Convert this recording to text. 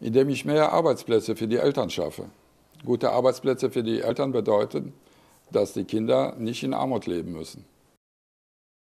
indem ich mehr Arbeitsplätze für die Eltern schaffe. Gute Arbeitsplätze für die Eltern bedeuten, dass die Kinder nicht in Armut leben müssen.